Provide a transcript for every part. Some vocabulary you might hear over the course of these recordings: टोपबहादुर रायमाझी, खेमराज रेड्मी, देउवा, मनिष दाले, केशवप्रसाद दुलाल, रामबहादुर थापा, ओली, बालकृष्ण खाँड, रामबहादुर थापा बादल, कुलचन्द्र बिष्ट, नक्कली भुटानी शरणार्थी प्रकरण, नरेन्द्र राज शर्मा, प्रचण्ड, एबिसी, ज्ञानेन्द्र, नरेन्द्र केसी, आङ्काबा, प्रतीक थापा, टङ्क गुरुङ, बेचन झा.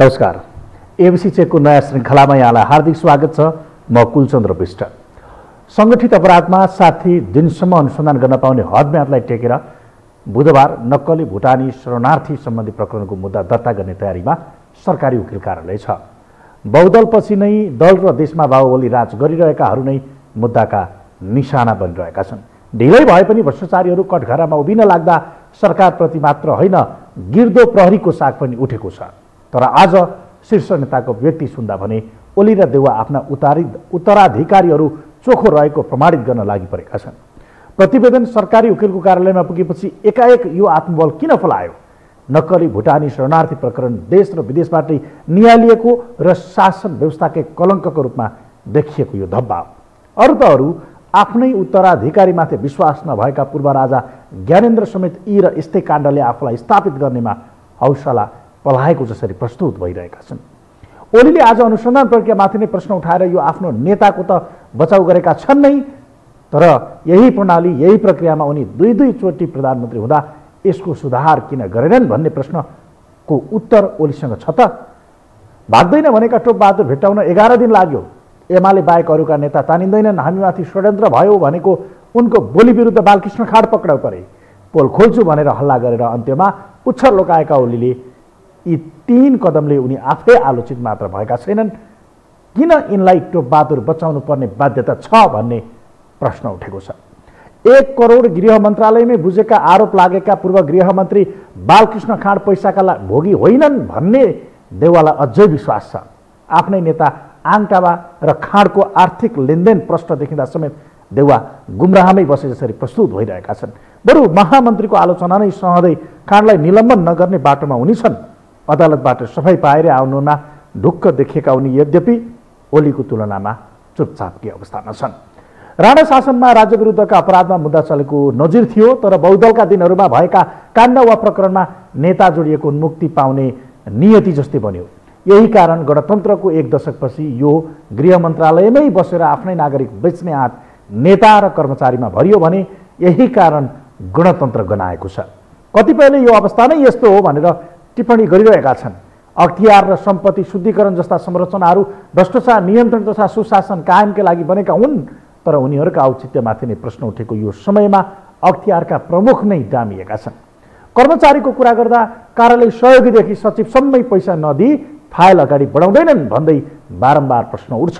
नमस्कार, एबिसी चेकको नयाँ श्रृङ्खलामा यहाँलाई हार्दिक स्वागत छ। म कुलचन्द्र बिष्ट। सङ्गठित अपराधमा 7 दिनसम्म अनुसन्धान गर्न पाउने हदम्यादलाई टेकेर बुधबार नक्कली भुटानी शरणार्थी सम्बन्धी प्रकरणको मुद्दा दर्ता गर्ने तयारीमा सरकारी वकिल कार्यालय छ। बहुदलपछि नै दल र देशमा बाहुबली राज गरिरहेकाहरू नै मुद्दाका निशाना बनिरहेका छन्। ढिलै भए पनि भ्रष्टाचारीहरू कटघरामा उभिन लाग्दा सरकारप्रति मात्र होइन, गिर्दो प्रहरीको साग पनि उठेको छ। तर आज शीर्ष नेताको व्यक्ति सुन्दा भने ओली र देउवा आफ्ना उत्तराधिकारीहरू चोखो रहेको प्रमाणित गर्न लागिपरेका छन्। प्रतिवेदन सरकारी वकिलको कार्यालयमा पुगेपछि एकाएक यो आत्मबल किन फलायो? नक्कली भुटानी शरणार्थी प्रकरण देश र विदेशबाटै नियालिएको र शासन व्यवस्थाकै कलङ्कको रूपमा देखिएको यो धब्बा अरू त अरू आफ्नै उत्तराधिकारीमाथि विश्वास नभएका पूर्व राजा ज्ञानेन्द्र समेत यी र यस्तै काण्डले आफूलाई स्थापित गर्नेमा हौसला पलाएको जसरी प्रस्तुत भइरहेका छन्। ओलीले आज अनुसन्धान प्रक्रियामाथि नै प्रश्न उठाएर यो आफ्नो नेताको त बचाउ गरेका छन् नै, तर यही प्रणाली यही प्रक्रियामा उनी दुई चोटि प्रधानमन्त्री हुँदा यसको सुधार किन गरेनन् भन्ने प्रश्नको उत्तर ओलीसँग छ त। भाग्दैन भनेका टोपबहादुर भेट्टाउन 11 दिन लाग्यो। एमाले बाहेक अरूका नेता तानिँदैनन्। हामीमाथि षड्यन्त्र भयो भनेको उनको बोली विरुद्ध बालकृष्ण खाड पक्राउ परे। पोल खोल्छु भनेर हल्ला गरेर अन्त्यमा पुच्छर लोकाएका ओलीले यी 3 कदमले उनी आफै आलोचित मात्र भएका छैनन्, किन यिनलाई टोपबहादुर बचाउनु पर्ने बाध्यता छ भन्ने प्रश्न उठेको छ। 1 करोड गृह मन्त्रालयमै बुझेका आरोप लागेका पूर्व गृहमन्त्री बालकृष्ण खाँड पैसाका भोगी होइनन् भन्ने देउवालाई अझै विश्वास छ। आफ्नै नेता आङ्काबा र खाँडको आर्थिक लेनदेन प्रश्न देखिँदा समेत देउवा गुमराहमै बसे जसरी प्रस्तुत भइरहेका छन्। बरु महामन्त्रीको आलोचना नै सहँदै खाँडलाई निलम्बन नगर्ने बाटोमा उनी छन्। अदालतबाट सफाई पाएर आउनुमा ढुक्क देखिएका उनी यद्यपि ओलीको तुलनामा चुपचापकी अवस्थामा छन्। राणा शासनमा राज्य विरुद्धका अपराधमा मुद्दा चलेको नजिर थियो, तर बहुदलका दिनहरूमा भएका काण्ड वा प्रकरणमा नेता जोडिएको उन्मुक्ति पाउने नियति जस्तै बन्यो। यही कारण गणतन्त्रको 1 दशकपछि यो गृह मन्त्रालयमै बसेर आफ्नै नागरिक बेच्ने आँट नेता र कर्मचारीमा भरियो भने यही कारण गणतन्त्र गनाएको छ। कतिपयले यो अवस्था नै यस्तो हो भनेर टिप्पणी गरिरहेका छन्। अख्तियार र सम्पत्ति शुद्धिकरण जस्ता संरचनाहरू भ्रष्टाचार नियन्त्रण तथा सुशासन कायमका लागि बनेका हुन्, तर उनीहरूका औचित्यमाथि नै प्रश्न उठेको यो समयमा अख्तियारका प्रमुख नै डामिएका छन्। कर्मचारीको कुरा गर्दा कार्यालय सहयोगीदेखि सचिवसम्मै पैसा नदिई फाइल अगाडि बढाउँदैनन् भन्दै बारम्बार प्रश्न उठ्छ।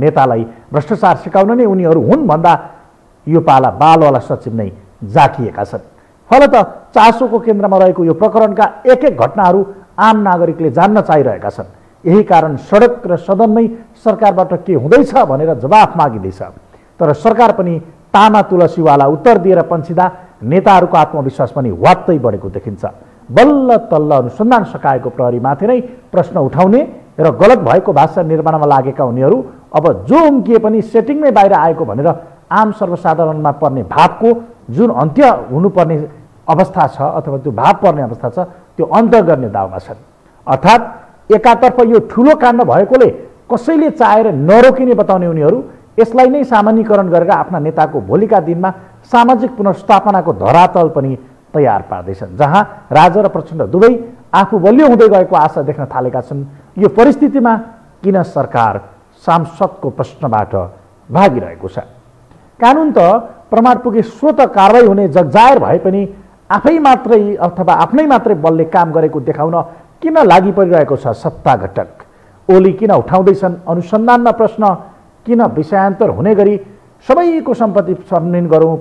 नेतालाई भ्रष्टाचार सिकाउन नै उनीहरू हुन् भन्दा यो पाला बालवाला सचिव नै जाकिएका छन्। फलत चासोको केन्द्रमा रहेको यो प्रकरणका 1-1 घटनाहरू आम नागरिकले जान्न चाहिरहेका छन्। यही कारण सडक र सदनमै सरकारबाट के हुँदैछ भनेर जवाफ मागिँदैछ, तर सरकार पनि तामा तुलसीवाला उत्तर दिएर पन्छिँदा नेताहरूको आत्मविश्वास पनि वात्तै बढेको देखिन्छ। बल्ल तल्ल अनुसन्धान सकाएको प्रहरीमाथि नै प्रश्न उठाउने र गलत भएको भाषा निर्माणमा लागेका उनीहरू अब जो उम्किए पनि सेटिङमै बाहिर आएको भनेर आम सर्वसाधारणमा पर्ने भावको जुन अन्त्य हुनुपर्ने अवस्था छ अथवा त्यो भाव पर्ने अवस्था छ त्यो अन्त्य गर्ने दाउमा छन्। अर्थात् एकातर्फ यो ठुलो काण्ड भएकोले कसैले चाहेर नरोकिने बताउने उनीहरू यसलाई नै सामान्यीकरण गरेर आफ्ना नेताको भोलिका दिनमा सामाजिक पुनर्स्थापनाको धरातल पनि तयार पार्दैछन्, जहाँ राजा र प्रचण्ड दुवै आफू बलियो हुँदै गएको आशा देख्न थालेका छन्। यो परिस्थितिमा किन सरकार सांसदको प्रश्नबाट भागिरहेको छ? कानुन त प्रमाण पुगे स्वत कारवाही हुने जगजाहेर भए पनि आफै मात्रै अथवा आफ्नै मात्रै बलले काम गरेको देखाउन किन लागि परिरहेको छ सत्ता घटक? ओली किन उठाउँदैछन् अनुसन्धानमा प्रश्न? किन विषयान्तर हुने गरी सबैको सम्पत्ति छानबिन गरौँ,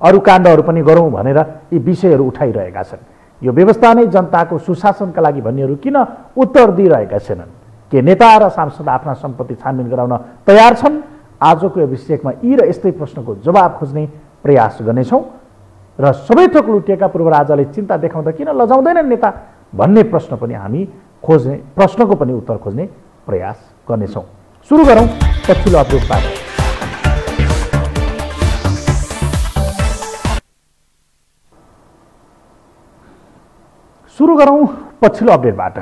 अरू काण्डहरू पनि गरौँ भनेर यी विषयहरू उठाइरहेका छन्? यो व्यवस्था नै जनताको सुशासनका लागि भन्नेहरू किन उत्तर दिइरहेका छैनन्? के नेता र सांसद आफ्ना सम्पत्ति छानबिन गराउन तयार छन्? आजको अभिषेकमा यी र यस्तै प्रश्नको जवाब खोज्ने प्रयास गर्नेछौँ र सबै थोक लुटिएका पूर्व राजाले चिन्ता देखाउँदा किन लजाउँदैनन् नेता भन्ने प्रश्न पनि हामी खोज्ने प्रश्नको पनि उत्तर खोज्ने प्रयास गर्नेछौँ। सुरु गरौँ पछिल्लो अपडेटबाट।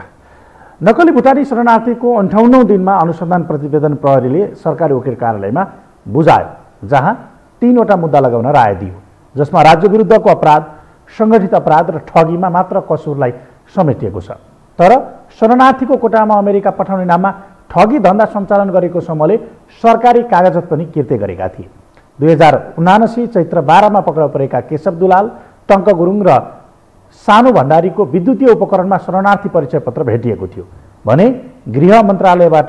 नक्कली भुटानी शरणार्थीको 58औं दिनमा अनुसन्धान प्रतिवेदन प्रहरीले सरकारी वकिल कार्यालयमा बुझायो, जहाँ 3 वटा मुद्दा लगाउन राय दियो, जसमा राज्य विरुद्धको अपराध, सङ्गठित अपराध र ठगीमा मात्र कसुरलाई समेटिएको छ। तर शरणार्थीको कोटामा अमेरिका पठाउने नाममा ठगी धन्दा सञ्चालन गरेको समूहले सरकारी कागजात पनि किर्ते गरेका थिए। 2079 चैत्र 12 मा पक्राउ परेका केशव दुलाल, टङ्क गुरुङ र सानु भण्डारीको विद्युतीय उपकरणमा शरणार्थी परिचय पत्र भेटिएको थियो भने गृह मन्त्रालयबाट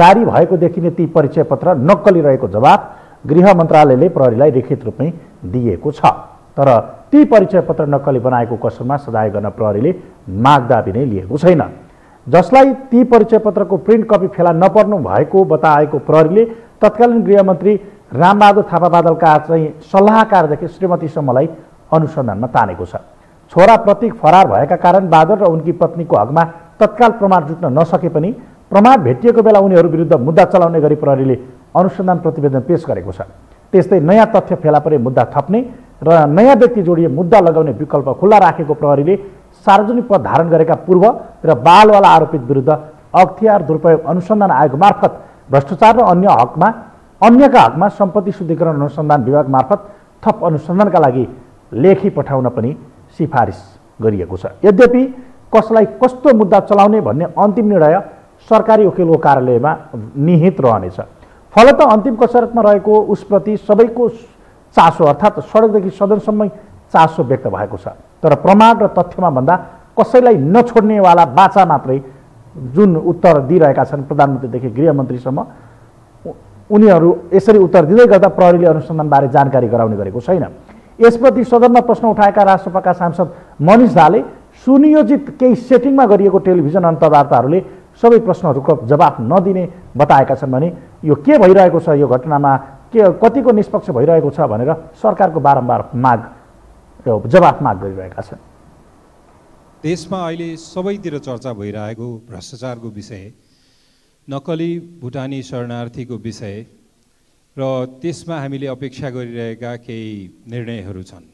जारी भएको देखिने ती परिचय पत्र नक्कली रहेको जवाफ गृह मन्त्रालयले प्रहरीलाई लिखित रूपमै दिएको छ। तर ती परिचय पत्र नक्कली बनाएको कसरमा सजाय गर्न प्रहरीले माग दाबी नै लिएको छैन। जसलाई ती परिचय पत्रको प्रिन्ट कपी फेला नपर्नु भएको बताएको प्रहरीले तत्कालीन गृहमन्त्री रामबहादुर थापा बादलका चाहिँ सल्लाहकारदेखि श्रीमतीसम्मलाई अनुसन्धानमा तानेको छ। छोरा प्रतीक फरार भएका कारण बादल र उनकी पत्नीको हकमा तत्काल प्रमाण जुट्न नसके पनि प्रमाण भेटिएको बेला उनीहरू विरुद्ध मुद्दा चलाउने गरी प्रहरीले अनुसन्धान प्रतिवेदन पेश गरेको छ। त्यस्तै नयाँ तथ्य फेला परे मुद्दा थप्ने र नयाँ व्यक्ति जोडिए मुद्दा लगाउने विकल्प खुला राखेको प्रहरीले सार्वजनिक पद धारण गरेका पूर्व र बालवाला आरोपित विरुद्ध अख्तियार दुरुपयोग अनुसन्धान आयोग मार्फत भ्रष्टाचार र अन्यका हकमा सम्पत्ति शुद्धिकरण अनुसन्धान विभाग मार्फत थप अनुसन्धानका लागि लेखी पठाउन पनि सिफारिस गरिएको छ। यद्यपि कसलाई कस्तो मुद्दा चलाउने भन्ने अन्तिम निर्णय सरकारी वकिलको कार्यालयमा निहित रहनेछ। फलत अन्तिम कसरतमा रहेको उसप्रति सबैको चासो अर्थात् सडकदेखि सदनसम्म चासो व्यक्त भएको छ। तर प्रमाण र तथ्यमा भन्दा कसैलाई नछोड्नेवाला बाचा मात्रै जुन उत्तर दिइरहेका छन्, प्रधानमन्त्रीदेखि गृहमन्त्रीसम्म, उनीहरू यसरी उत्तर दिँदै गर्दा प्रहरीले अनुसन्धानबारे जानकारी गराउने गरेको छैन। यसप्रति सदनमा प्रश्न उठाएका राजसभाका सांसद मनिष दाले सुनियोजित केही सेटिङमा गरिएको टेलिभिजन अन्तर्वार्ताहरूले सबै प्रश्नहरूको जवाफ नदिने बताएका छन् भने यो के भइरहेको छ, यो घटनामा के कतिको निष्पक्ष भइरहेको छ भनेर सरकारको बारम्बार जवाफ माग गरिरहेका छन्। देशमा अहिले सबैतिर चर्चा भइरहेको भ्रष्टाचारको विषय, नक्कली भुटानी शरणार्थीको विषय र त्यसमा हामीले अपेक्षा गरिरहेका केही निर्णयहरू छन्।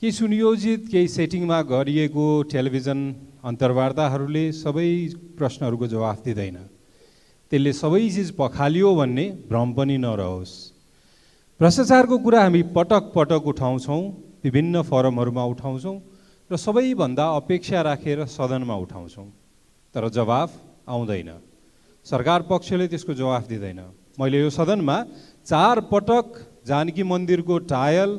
केही सुनियोजित केही सेटिङमा गरिएको टेलिभिजन अन्तर्वार्ताहरूले सबै प्रश्नहरूको जवाफ दिँदैन। त्यसले सबै चिज पखालियो भन्ने भ्रम पनि नरहोस्। भ्रष्टाचारको कुरा हामी पटक पटक उठाउँछौँ, विभिन्न फोरमहरूमा उठाउँछौँ र सबैभन्दा अपेक्षा राखेर सदनमा उठाउँछौँ, तर जवाफ आउँदैन। सरकार पक्षले त्यसको जवाफ दिँदैन। मैले यो सदनमा 4 पटक जानकी मन्दिरको टायल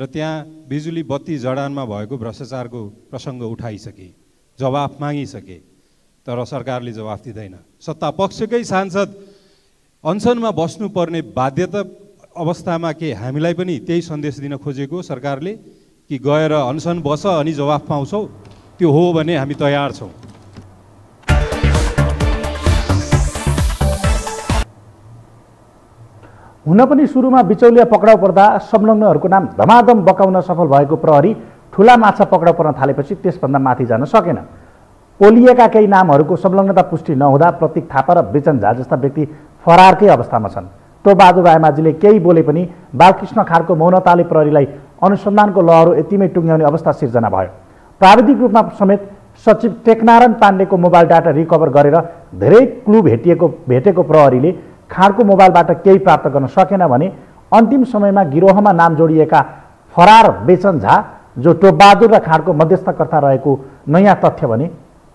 र त्यहाँ बिजुली बत्ती जडानमा भएको भ्रष्टाचारको प्रसङ्ग उठाइसकेँ, जवाफ मागिसके, तर सरकारले जवाफ दिँदैन। सत्ता पक्षकै सांसद अनसनमा बस्नुपर्ने बाध्यता अवस्थामा के हामीलाई पनि त्यही सन्देश दिन खोजेको सरकारले कि गएर अनसन बस अनि जवाफ पाउँछौ, त्यो हो भने हामी तयार छौँ। हुन पनि सुरुमा बिचौलिया पक्राउ पर्दा संलग्नहरूको नाम धमाधम बकाउन सफल भएको प्रहरी ठुला माछा पक्राउ पर्न थालेपछि त्यसभन्दा माथि जान सकेन। पोलिएका केही नामहरूको संलग्नता पुष्टि नहुँदा प्रतीक थापा र बेचन झा जस्ता व्यक्ति फरारकै अवस्थामा छन्। तो बहादुर आमाजीले केही बोले पनि बालकृष्ण खारको मौनताले प्रहरीलाई अनुसन्धानको लहरो यतिमै टुङ्ग्याउने अवस्था सिर्जना भयो। प्राविधिक रूपमा समेत सचिव टेकनारायण पाण्डेको मोबाइल डाटा रिकभर गरेर धेरै क्लु भेटेको प्रहरीले खारको मोबाइलबाट केही प्राप्त गर्न सकेन भने अन्तिम समयमा गिरोहमा नाम जोडिएका फरार बेचन झा, जो टोपबहादुर र खाँडको मध्यस्थकर्ता रहेको नयाँ तथ्य भने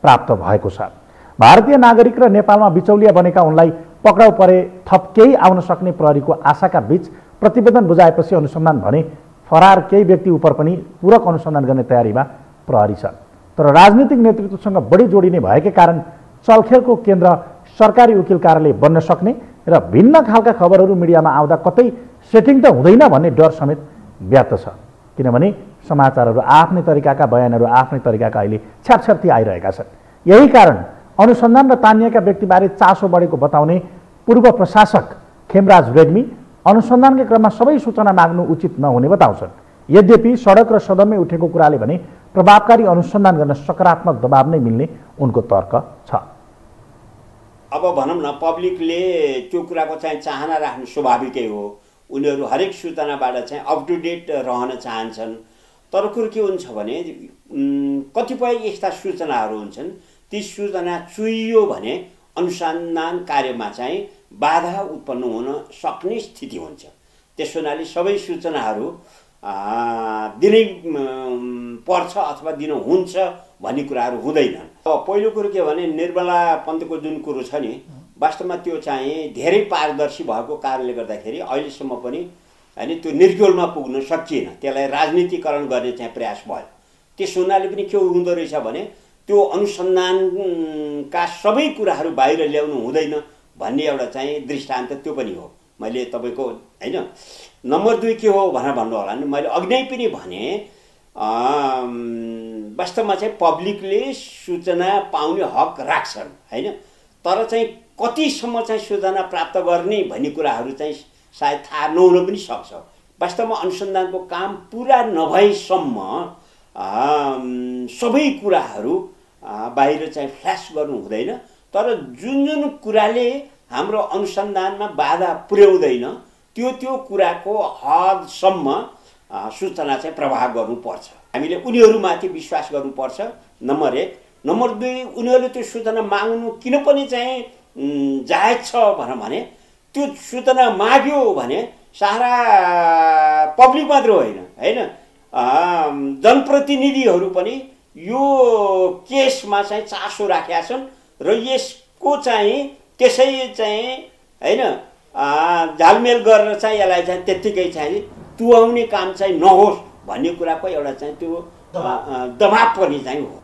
प्राप्त भएको छ। भारतीय नागरिक र नेपालमा बिचौलिया बनेका उनलाई पक्राउ परे थप केही आउन सक्ने प्रहरीको आशाका बीच प्रतिवेदन बुझाएपछि अनुसन्धान भने फरार केही व्यक्ति उपर पनि पूरक अनुसन्धान गर्ने तयारीमा प्रहरी छ। तर राजनीतिक नेतृत्वसँग बढी जोडिने भएकै कारण चलखेलको केन्द्र सरकारी वकिल कार्यालय बन्न सक्ने र भिन्न खालका खबरहरू मिडियामा आउँदा कतै सेटिङ त हुँदैन भन्ने डर समेत व्याप्त छ। किनभने समाचारहरू आफ्नै तरिकाका, बयानहरू आफ्नै तरिकाका अहिले छ्यापछ्याप्ती आइरहेका छन्। यही कारण अनुसन्धान र तानिएका व्यक्तिबारे चासो बढेको बताउने पूर्व प्रशासक खेमराज रेड्मी अनुसन्धानकै क्रममा सबै सूचना माग्नु उचित नहुने बताउँछन्। यद्यपि सडक र सदनमै उठेको कुराले भने प्रभावकारी अनुसन्धान गर्न सकारात्मक दबाब नै मिल्ने उनको तर्क छ। अब भनौँ न, पब्लिकले त्यो कुराको चाहिँ चाहना राख्नु स्वाभाविकै हो। उनीहरू हरेक सूचनाबाट चाहिँ अप टु डेट रहन चाहन्छन्। तर कुरो के हुन्छ भने कतिपय यस्ता सूचनाहरू हुन्छन्, ती सूचना चुइयो भने अनुसन्धान कार्यमा चाहिँ बाधा उत्पन्न हुन सक्ने स्थिति हुन्छ। त्यस हुनाले सबै सूचनाहरू दिनै पर्छ अथवा दिनु हुन्छ भन्ने कुराहरु हुँदैन। अब पहिलो कुरा के भने निर्मला पन्तको जुन कुरो छ नि वास्तवमा त्यो चाहिँ धेरै पारदर्शी भएको कारणले गर्दाखेरि अहिलेसम्म पनि हैन त्यो निर्गोलमा पुग्न सकिएन, त्यसलाई राजनीतिकरण गर्ने चाहिँ प्रयास भयो। त्यस हुनाले पनि के हुँदो रहेछ भने त्यो अनुसन्धानका सबै कुराहरु बाहिर ल्याउनु हुँदैन भन्ने एउटा चाहिँ दृष्टान्त त्यो पनि हो। मैले तपाईको हैन नम्बर 2 के हो भनेर भन्नु होला नि, मैले अघि पनि भने वास्तवमा चाहिँ पब्लिकले सूचना पाउने हक राख्छन् हैन, तर चाहिँ कतिसम्म चाहिँ सूचना प्राप्त गर्ने भन्ने कुराहरु चाहिँ सायद थाहा नहुन पनि सक्छ। वास्तवमा अनुसन्धानको काम पूरा नभएसम्म सबै कुराहरु बाहिर चाहिँ फ्ल्याश गर्नु हुँदैन, तर जुन जुन कुराले हाम्रो अनुसन्धानमा बाधा पुर्याउँदैन त्यो त्यो कुराको हदसम्म सूचना चाहिँ प्रवाह गर्नुपर्छ। हामीले उनीहरुमाथि विश्वास गर्नुपर्छ नम्बर 1। नम्बर 2 उनीहरुले त्यो सूचना माग्नु किन पनि चाहिँ जायज छ भने त्यो सूचना माग्यो भने सारा पब्लिक मात्र होइन हैन जनप्रतिनिधिहरु पनि यो केसमा चाहिँ चासो राखेका छन् र यसको चाहिँ त्यसै चाहिँ हैन झालमेल गरेर चाहिँ यसलाई चाहिँ त्यतिकै चाहिँ तुआउने काम चाहिँ नहोस् भन्ने कुराको एउटा चाहिँ त्यो दबाब पनि चाहिँ हो।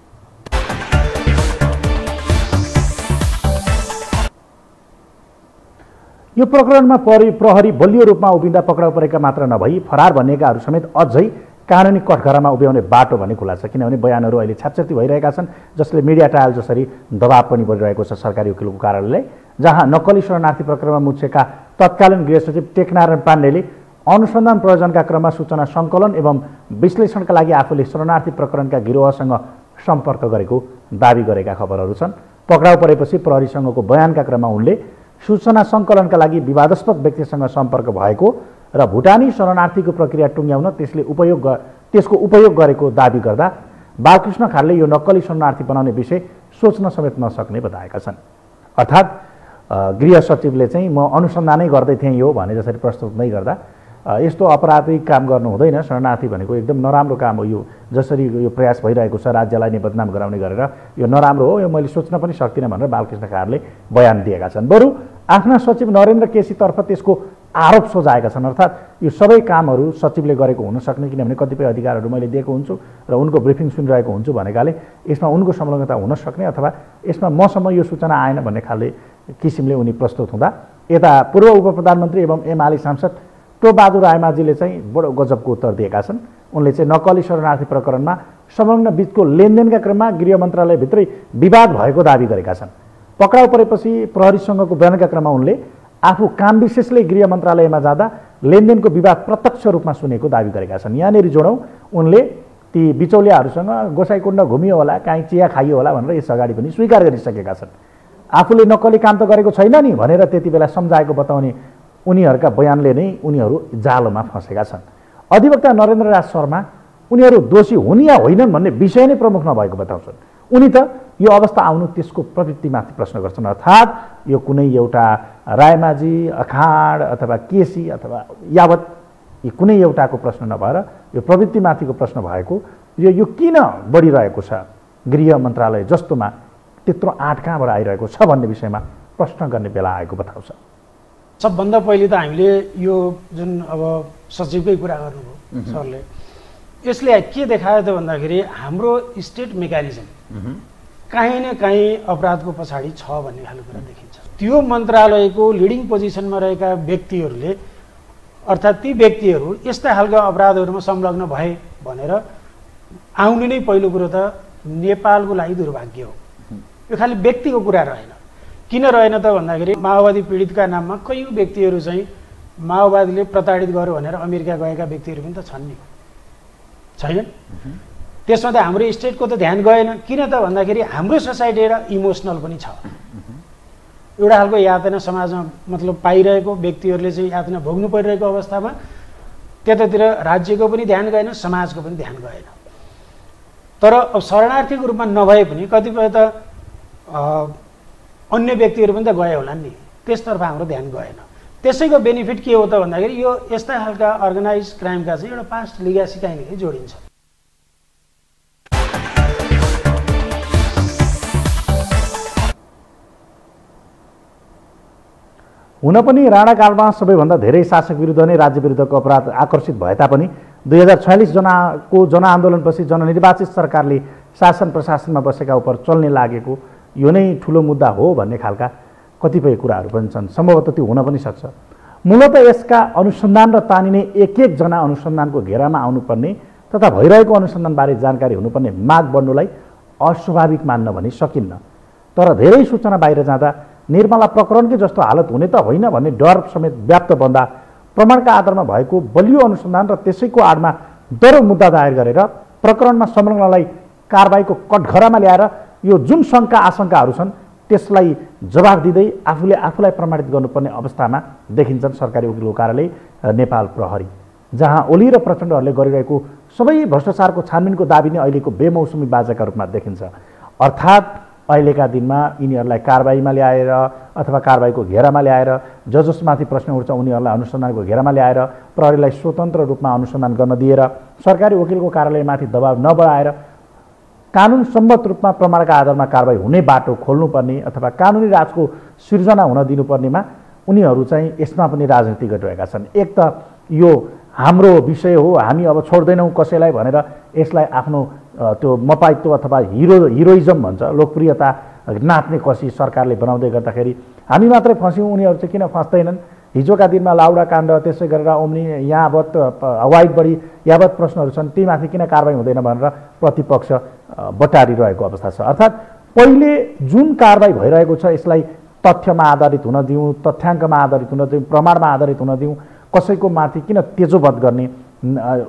यो प्रकरणमा प्रहरी बलियो रूपमा उभिँदा पक्राउ परेका मात्र नभई फरार भनिएकाहरू समेत अझै कानुनी कठघरामा उभ्याउने बाटो भन्ने खुला छ, किनभने बयानहरू अहिले छापछाप्ती भइरहेका छन् जसले मिडिया ट्रायल जसरी दबाब पनि परिरहेको छ सरकारी वकिलको कार्यालयले, जहाँ नक्कली शरणार्थी प्रकरणमा मुछेका तत्कालीन गृह सचिव टेकनारायण पाण्डेले अनुसन्धान प्रयोजनका क्रममा सूचना संकलन एवं विश्लेषणका लागि आफूले शरणार्थी प्रकरणका गिरोहसँग सम्पर्क गरेको दाबी गरेका खबरहरू छन्। पक्राउ परेपछि प्रहरीसँगको बयानका क्रममा उनले सूचना संकलनका लागि विवादास्पद व्यक्तिसँग सम्पर्क भएको र भुटानी शरणार्थीको प्रक्रिया टुङ्ग्याउन त्यसको उपयोग गरेको दाबी गर्दा बालकृष्ण खारले यो नक्कली शरणार्थी बनाउने विषय सोच्न समेत नसक्ने बताएका छन्। अर्थात् गृह सचिवले चाहिँ म अनुसन्धानै गर्दै थिएँ यो भने जसरी प्रस्तुत नै गर्दा यस्तो अपराधिक काम गर्नु हुँदैन, शरणार्थी भनेको एकदम नराम्रो काम हो, यो जसरी यो प्रयास भइरहेको छ राज्यलाई नै बदनाम गराउने गरेर यो नराम्रो हो, यो मैले सोच्न पनि सक्दिनँ भनेर बालकृष्ण खारले बयान दिएका छन्। बरु आफ्ना सचिव नरेन्द्र केसीतर्फ त्यसको आरोप सोझाएका छन्, अर्थात् यो सबै कामहरू सचिवले गरेको हुन सक्ने किनभने कतिपय अधिकारहरू मैले दिएको हुन्छु र उनको ब्रिफिङ सुनिरहेको हुन्छु भनेकाले यसमा उनको संलग्नता हुन सक्ने अथवा यसमा मसम्म यो सूचना आएन भन्ने खाले किसिमले उनी प्रस्तुत हुँदा यता पूर्व उपप्रधानमन्त्री एवं एमाले सांसद टोपबहादुर रायमाझीले चाहिँ बडो गजबको उत्तर दिएका छन्। उनले चाहिँ नक्कली शरणार्थी प्रकरणमा संलग्न बीचको लेनदेनका क्रममा गृह मन्त्रालयभित्रै विवाद भएको दाबी गरेका छन्। पक्राउ परेपछि प्रहरीसँगको बयानका क्रममा उनले आफू काम विशेषले गृह मन्त्रालयमा जाँदा लेनदेनको विवाद प्रत्यक्ष रूपमा सुनेको दाबी गरेका छन्। यहाँनेरि जोडौँ उनले ती बिचौलियाहरूसँग गोसाईकुण्ड घुमियो होला, काहीँ चिया खाइयो होला भनेर यस अगाडि पनि स्वीकार गरिसकेका छन्। आफूले नक्कली काम त गरेको छैन नि भनेर त्यति बेला सम्झाएको बताउने उनीहरूका बयानले नै उनीहरू जालोमा फँसेका छन्। अधिवक्ता नरेन्द्र राज शर्मा उनीहरू दोषी हुन् या होइनन् भन्ने विषय नै प्रमुख नभएको बताउँछन्। उनी त यो अवस्था आउनु त्यसको प्रवृत्तिमाथि प्रश्न गर्छन्, अर्थात् यो कुनै एउटा रायमाझी अखाड अथवा केसी अथवा यावत यो कुनै एउटाको प्रश्न नभएर यो प्रवृत्तिमाथिको प्रश्न भएको, यो किन बढिरहेको छ गृह मन्त्रालय जस्तोमा त्यत्रो आँट कहाँबाट आइरहेको छ भन्ने विषयमा प्रश्न गर्ने बेला आएको बताउँछ। सबभन्दा पहिले त हामीले यो जुन अब सचिवकै कुरा गर्नुभयो सरले, यसले के देखायो त भन्दाखेरि हाम्रो स्टेट मेकानिजम काहीँ न काहीँ अपराधको पछाडि छ भन्ने खालको कुरा देखिन्छ। त्यो मन्त्रालयको लिडिङ पोजिसनमा रहेका व्यक्तिहरूले अर्थात् ती व्यक्तिहरू यस्ता खालका अपराधहरूमा संलग्न भए भनेर आउनु नै पहिलो कुरो त नेपालको लागि दुर्भाग्य हो। यो खालि व्यक्तिको कुरा रहेन, किन रहेन त भन्दाखेरि माओवादी पीडितका नाममा कयौँ व्यक्तिहरू चाहिँ माओवादीले प्रताडित गर्यो भनेर अमेरिका गएका व्यक्तिहरू पनि त छन् नि, छैनन्? त्यसमा त हाम्रो स्टेटको त ध्यान गएन, किन त भन्दाखेरि हाम्रो सोसाइटी एउटा इमोसनल पनि छ, एउटा खालको यातना समाजमा मतलब पाइरहेको व्यक्तिहरूले चाहिँ यातना भोग्नु परिरहेको अवस्थामा त्यतातिर राज्यको पनि ध्यान गएन, समाजको पनि ध्यान गएन। तर अब शरणार्थीको रूपमा नभए पनि कतिपय त अन्य व्यक्तिहरू पनि त गए होलान् नि, त्यसतर्फ हाम्रो ध्यान गएन। त्यसैको बेनिफिट के हो त भन्दाखेरि यो यस्ता खालका अर्गनाइज क्राइम का एउटा पास्ट लिगेसी काइन्डली जोडिन्छ। हुन पनि राणाकालमा सबैभन्दा धेरै शासक विरुद्ध नै राज्य विरुद्धको अपराध आकर्षित भए तापनि 2046 जनाको जनआन्दोलनपछि जननिर्वाचित सरकारले शासन प्रशासनमा बसेका उपर चल्ने लागेको यो नै ठूलो मुद्दा हो भन्ने खालका कतिपय कुराहरू पनि छन्। सम्भवतः त्यो हुन पनि सक्छ। मूलत यसका अनुसन्धान र तानिने एक एक जना अनुसन्धानको घेरामा आउनुपर्ने तथा भइरहेको अनुसन्धानबारे जानकारी हुनुपर्ने माग बढ्नुलाई अस्वाभाविक मान्न भनी सकिन्न। तर धेरै सूचना बाहिर जाँदा निर्मला प्रकरणकै जस्तो हालत हुने त होइन भन्ने डर समेत व्याप्त बन्दा प्रमाणका आधारमा भएको बलियो अनुसन्धान र त्यसैको आडमा दरो मुद्दा दायर गरेर प्रकरणमा संलग्नलाई कारबाहीको कटघरामा ल्याएर यो जुन शङ्का आशंकाहरू छन् त्यसलाई जवाब दिँदै आफूले आफूलाई प्रमाणित गर्नुपर्ने अवस्थामा देखिन्छन् सरकारी वकिल कार्यालय र नेपाल प्रहरी, जहाँ ओली र प्रचण्डहरूले गरिरहेको सबै भ्रष्टाचारको छानबिनको दाबी नै अहिलेको बेमौसमी बाजाका रूपमा देखिन्छ। अर्थात् अहिलेका दिनमा यिनीहरूलाई कारबाहीमा ल्याएर अथवा कारबाहीको घेरामा ल्याएर जसमाथि प्रश्न उठ्छ उनीहरूलाई अनुसन्धानको घेरामा ल्याएर प्रहरीलाई स्वतन्त्र रूपमा अनुसन्धान गर्न दिएर सरकारी वकिलको कार्यालयमाथि दबाव नबढाएर कानुन सम्मत रूपमा प्रमाणका आधारमा कारबाही हुने बाटो खोल्नुपर्ने अथवा कानुनी राजको सिर्जना हुन दिनुपर्नेमा उनीहरू चाहिँ यसमा पनि राजनीति गरिरहेका छन्। एक त यो हाम्रो विषय हो, हामी अब छोड्दैनौँ कसैलाई भनेर यसलाई आफ्नो त्यो मपाइत्व अथवा हिरोइजम भन्छ लोकप्रियता नाप्ने कोसिस सरकारले बनाउँदै गर्दाखेरि हामी मात्रै फस्यौँ उनीहरू चाहिँ किन फस्दैनन्। हिजोका दिनमा लाउडा काण्ड त्यसै गरेर ओम्नी यावत वाइड बढी यावत प्रश्नहरू छन्, तीमाथि किन कारबाही हुँदैन भनेर प्रतिपक्ष बटारिरहेको अवस्था छ। अर्थात् पहिले जुन कारबाही भइरहेको छ यसलाई तथ्यमा आधारित हुन दिउँ, तथ्याङ्कमा आधारित हुन दिउँ, प्रमाणमा आधारित हुन दिउँ, कसैको माथि किन तेजोवध गर्ने,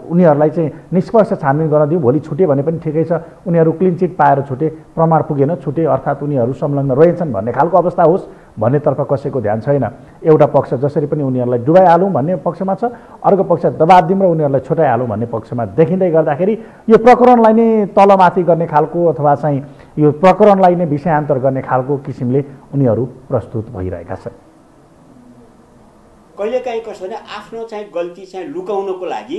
उनीहरूलाई चाहिँ निष्पक्ष छानबिन गर्न दिउँ। भोलि छुट्यो भने पनि ठिकै छ, उनीहरू क्लिन चिट पाएर छुटे, प्रमाण पुगेन छुटे, अर्थात् उनीहरू संलग्न रहेछन् भन्ने खालको अवस्था होस् भन्नेतर्फ कसैको ध्यान छैन। एउटा पक्ष जसरी पनि उनीहरूलाई डुबाइहालौँ भन्ने पक्षमा छ, अर्को पक्ष दबाब दिउँ र उनीहरूलाई छुटाइहालौँ भन्ने पक्षमा देखिँदै गर्दाखेरि यो प्रकरणलाई नै तलमाथि गर्ने खालको अथवा चाहिँ यो प्रकरणलाई नै विषयान्तर गर्ने खालको किसिमले उनीहरू प्रस्तुत भइरहेका छन्। कहिलेकाहीँ कसो भने आफ्नो चाहिँ गल्ती चाहिँ लुकाउनको लागि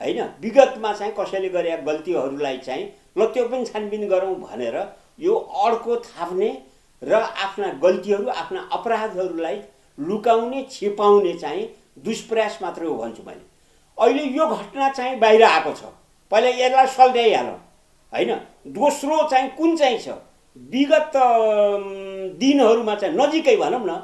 हैन, विगतमा चाहिँ कसैले गरेका गल्तीहरूलाई चाहिँ ल त्यो पनि छानबिन गरौँ भनेर यो अड्को थाप्ने र आफ्ना गल्तीहरू आफ्ना अपराधहरूलाई लुकाउने छिपाउने चाहिँ दुष्प्रयास मात्र हो भन्छु मैले। अहिले यो घटना चाहिँ बाहिर आएको छ, पहिला यसलाई सल्झाइहालौँ हैन। दोस्रो चाहिँ कुन चाहिँ छ, विगत दिनहरूमा चाहिँ नजिकै भनौँ न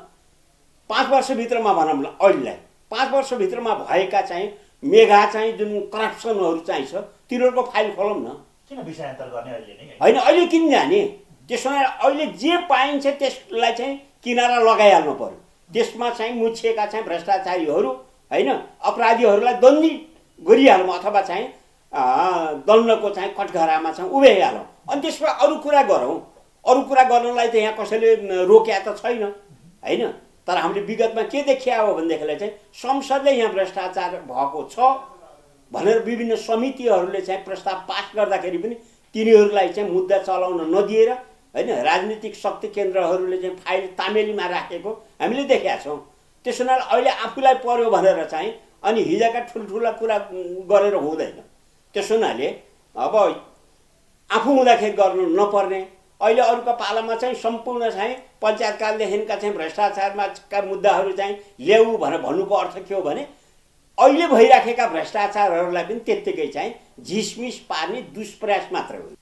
5 वर्षभित्रमा भनौँ न अहिलेलाई 5 वर्षभित्रमा भएका चाहिँ मेगा चाहिँ जुन करप्सनहरू चाहिँ छ तिनीहरूको फाइल खोलौँ न। किन विषयान्तर गर्ने अहिले नै हैन, अहिले किन जाने? त्यसो भए अहिले जे पाइन्छ त्यसलाई चाहिँ किनारा लगाइहाल्नु पर्यो। त्यसमा चाहिँ मुछिएका चाहिँ भ्रष्टाचारीहरू हैन अपराधीहरूलाई दण्डित गरिहालौँ अथवा चाहिँ दण्डको चाहिँ कटघरामा चाहिँ उभ्याइहालौँ, अनि त्यसमा अरू कुरा गरौँ। अरू कुरा गर्नलाई त यहाँ कसैले रोक्या त छैन हैन। तर हामीले विगतमा के देखिया हो भनेदेखिलाई चाहिँ संसदले यहाँ भ्रष्टाचार भएको छ भनेर विभिन्न समितिहरूले चाहिँ प्रस्ताव पास गर्दाखेरि पनि तिनीहरूलाई चाहिँ मुद्दा चलाउन नदिएर हैन राजनीतिक शक्ति केन्द्रहरूले चाहिँ फाइल तामेलीमा राखेको हामीले देखेका छौँ। त्यसो हुनाले अहिले आफूलाई पर्यो भनेर चाहिँ अनि हिजोका ठुल्ठुला कुरा गरेर हुँदैन। त्यसो हुनाले अब आफू हुँदाखेरि गर्नु नपर्ने अहिले अरूका पालामा चाहिँ सम्पूर्ण चाहिँ पञ्चायतकालदेखिका चाहिँ भ्रष्टाचारमा का मुद्दाहरू चाहिँ ल्याऊ भनेर भन्नुको अर्थ के हो भने अहिले भइराखेका भ्रष्टाचारहरूलाई पनि त्यत्तिकै चाहिँ झिसमिस पार्ने दुष्प्रयास मात्र हो।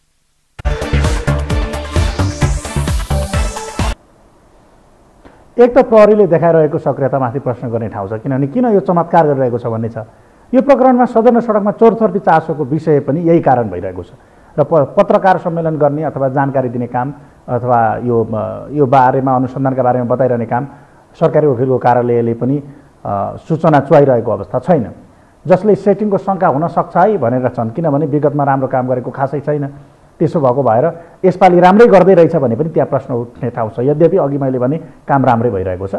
एक त प्रहरीले देखाइरहेको सक्रियतामाथि प्रश्न गर्ने ठाउँ छ, किनभने किन यो चमत्कार गरिरहेको छ भन्ने छ। यो प्रकरणमा सदन सडकमा चोरथर्पी चासोको विषय पनि यही कारण भइरहेको छ र पत्रकार सम्मेलन गर्ने अथवा जानकारी दिने काम अथवा यो बारेमा अनुसन्धानका बारेमा बताइरहने काम सरकारी वकिलको कार्यालयले पनि सूचना चुहाइरहेको अवस्था छैन, जसले सेटिङको शङ्का हुन सक्छ है भनेर छन्। किनभने विगतमा राम्रो काम गरेको खासै छैन, त्यसो भएको भएर यसपालि राम्रै गर्दै रहेछ भने पनि त्यहाँ प्रश्न उठ्ने ठाउँ छ। यद्यपि अघि मैले भने काम राम्रै भइरहेको छ,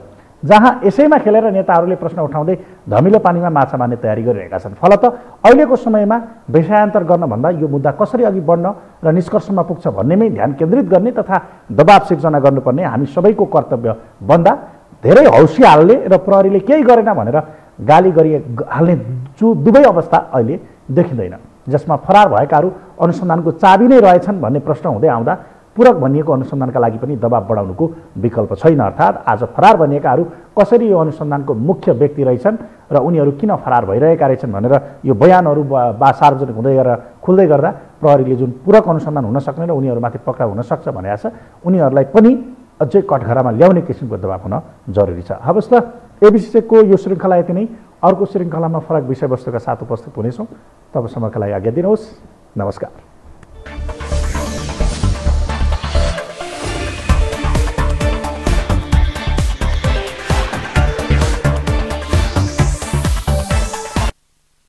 जहाँ यसैमा खेलेर नेताहरूले प्रश्न उठाउँदै धमिलो पानीमा माछा मार्ने तयारी गरिरहेका छन्। फलत अहिलेको समयमा विषयान्तर गर्नभन्दा यो मुद्दा कसरी अघि बढ्न र निष्कर्षमा पुग्छ भन्नेमै ध्यान केन्द्रित गर्ने तथा दबाब सिर्जना गर्नुपर्ने हामी सबैको कर्तव्य बन्दा धेरै हौसी हाल्ने र प्रहरीले केही गरेन भनेर गाली गरी हाल्ने दुवै अवस्था अहिले देखिँदैन, जसमा फरार भएकाहरू अनुसन्धानको चाबी नै रहेछन् भन्ने प्रश्न हुँदै आउँदा पूरक भनिएको अनुसन्धानका लागि पनि दबाब बढाउनुको विकल्प छैन। अर्थात् आज फरार भनिएकाहरू कसरी यो अनुसन्धानको मुख्य व्यक्ति रहेछन् र उनीहरू किन फरार भइरहेका रहेछन् भनेर यो बयानहरू सार्वजनिक हुँदै गएर खुल्दै गर्दा प्रहरीले जुन पूरक अनुसन्धान हुन सक्दैन र उनीहरूमाथि पक्राउ हुन सक्छ भनेको छ, उनीहरूलाई पनि अझै कठघरामा ल्याउने किसिमको दबाब हुन जरुरी छ। हवस् त एबिसीको यो श्रृङ्खला यति नै, अर्को श्रृङ्खलामा फरक विषयवस्तुका साथ उपस्थित हुनेछौँ। तबसम्मका लागि आज्ञा दिनुहोस्, नमस्कार।